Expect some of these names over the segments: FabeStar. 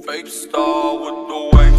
FabeStar with the wave.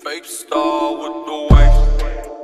FabeStar with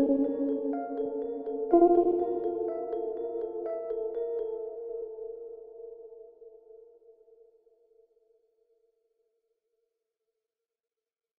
the wave.